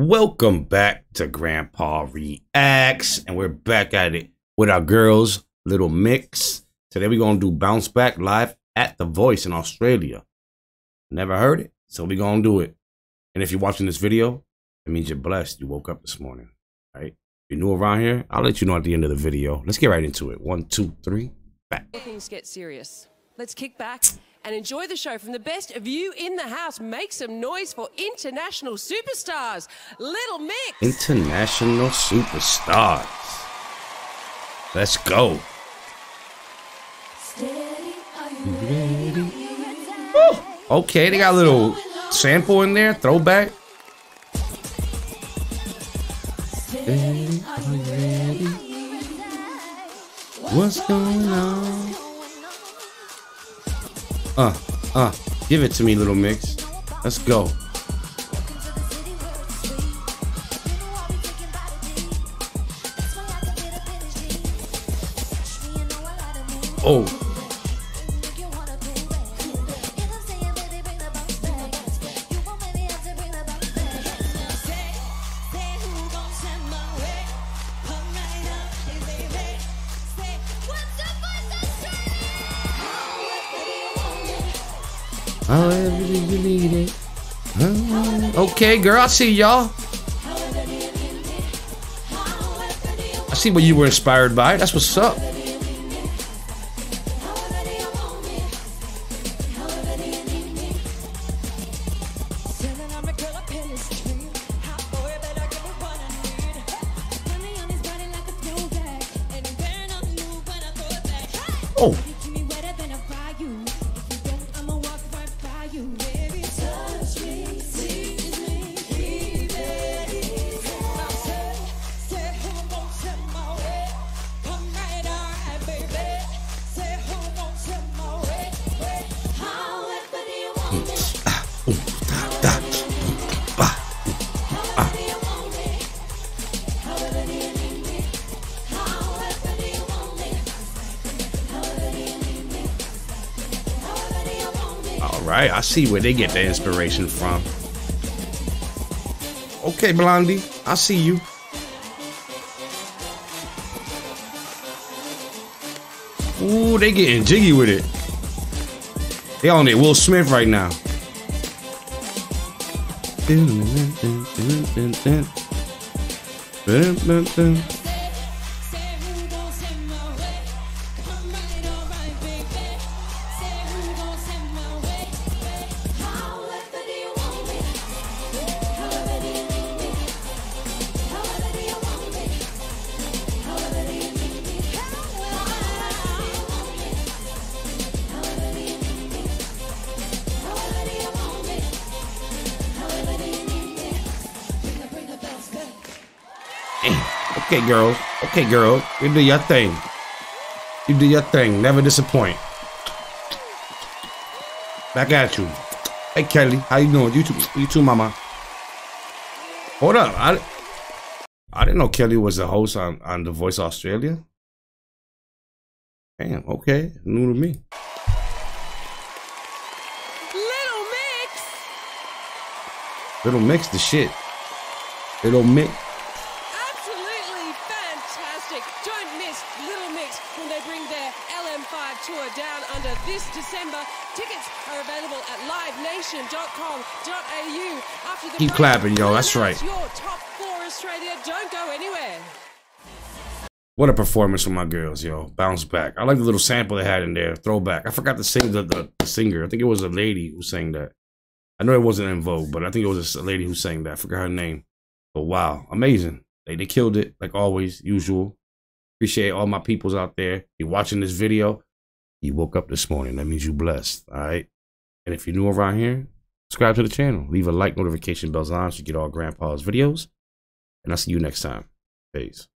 Welcome back to Grandpa Reacts, and we're back at it with our girls, Little Mix. Today we're gonna do Bounce Back live at The Voice in Australia. Never heard it, so we're gonna do it. And if you're watching this video, it means you're blessed. You woke up this morning, right? You're new around here. I'll let you know at the end of the video. Let's get right into it. 1, 2, 3, back. Things get serious. Let's kick back and enjoy the show from the best of you in the house. Make some noise for international superstars, Little Mix. International superstars. Let's go. Oh, okay, they got a little sample in there, throwback. What's going on? Give it to me, Little Mix. Let's go. Oh. However you need it. Okay, girl, I see y'all. I see what you were inspired by. That's what's up. Oh. Right, I see where they get their inspiration from. Okay, Blondie, I see you. Ooh, they getting jiggy with it. They on their Will Smith right now. Okay, girls. Okay, girl. You do your thing. You do your thing. Never disappoint. Back at you. Hey, Kelly. How you doing? You too, mama. Hold up. I didn't know Kelly was the host on The Voice Australia. Damn. Okay. New to me. Little Mix. Little Mix the shit. Little Mix. Don't miss Little Mix when they bring their LM5 tour down under this December. Tickets are available at livenation.com.au. After the keep clapping, yo. That's right. Your top four Australia. Don't go anywhere. What a performance from my girls, yo. Bounce Back. I like the little sample they had in there. Throwback. I forgot to sing the singer. I think it was a lady who sang that. I know it wasn't in Vogue, but I think it was a lady who sang that. I forgot her name. But wow, amazing. They killed it, like always, usual. Appreciate all my peoples out there. You're watching this video. You woke up this morning. That means you blessed, all right? And if you're new around here, subscribe to the channel. Leave a like, notification bells on so you get all Grandpa's videos. And I'll see you next time. Peace.